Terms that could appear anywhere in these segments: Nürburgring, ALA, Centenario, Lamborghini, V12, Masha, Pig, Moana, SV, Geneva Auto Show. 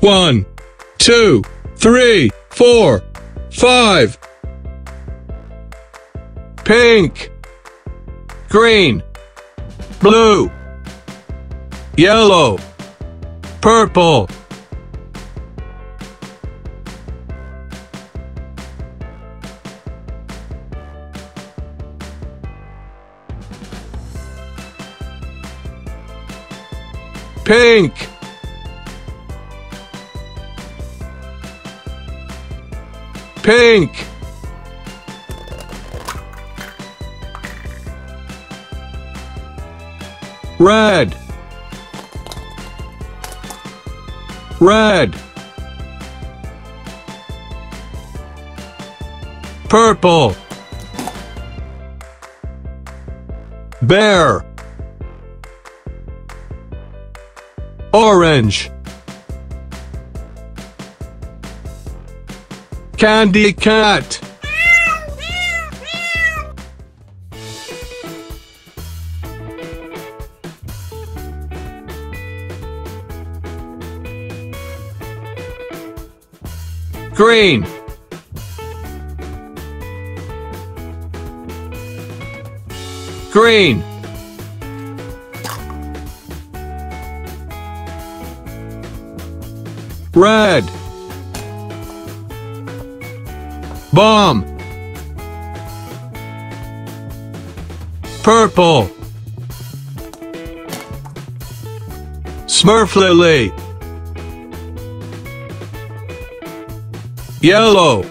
1, 2, 3, 4, 5. Pink, green, blue, yellow, purple. Pink, pink, red, red, purple, bear, orange, candy cat, green, green, red, bomb, purple, Smurf lily, yellow,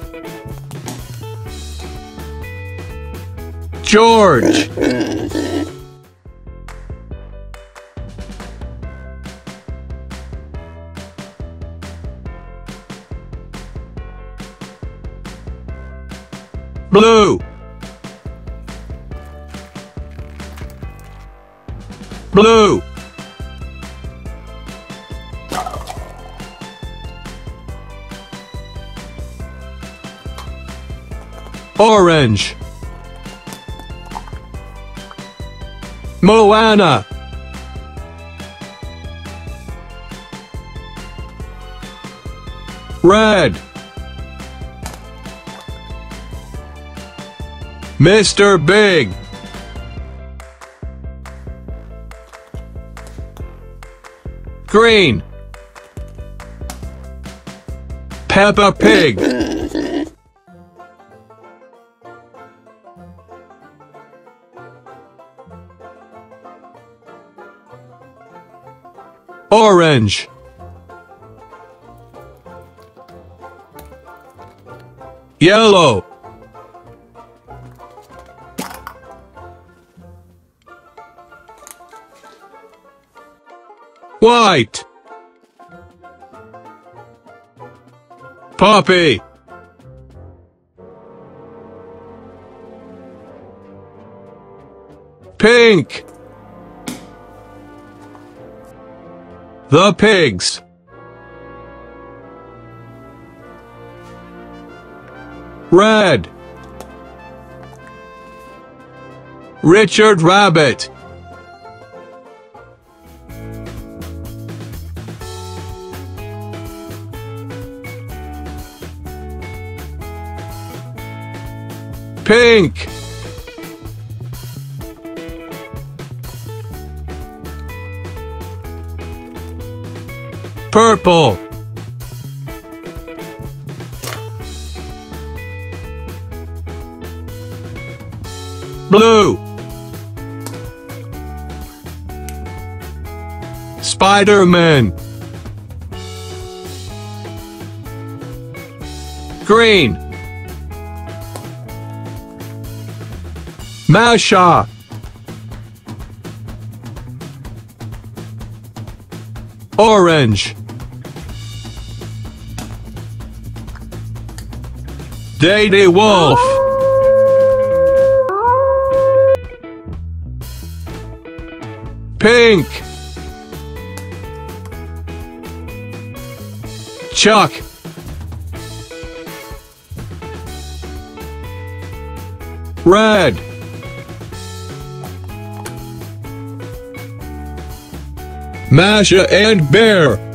George, blue, blue, orange, Moana, red, Mr. Big, green, Peppa Pig, orange, yellow, white, poppy, pink, the pigs, red, Richard Rabbit, pink, purple, blue, Spider-Man, green, Masha, orange, Daddy Wolf, pink, Chuck, red, Masha and Bear,